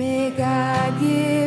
May God give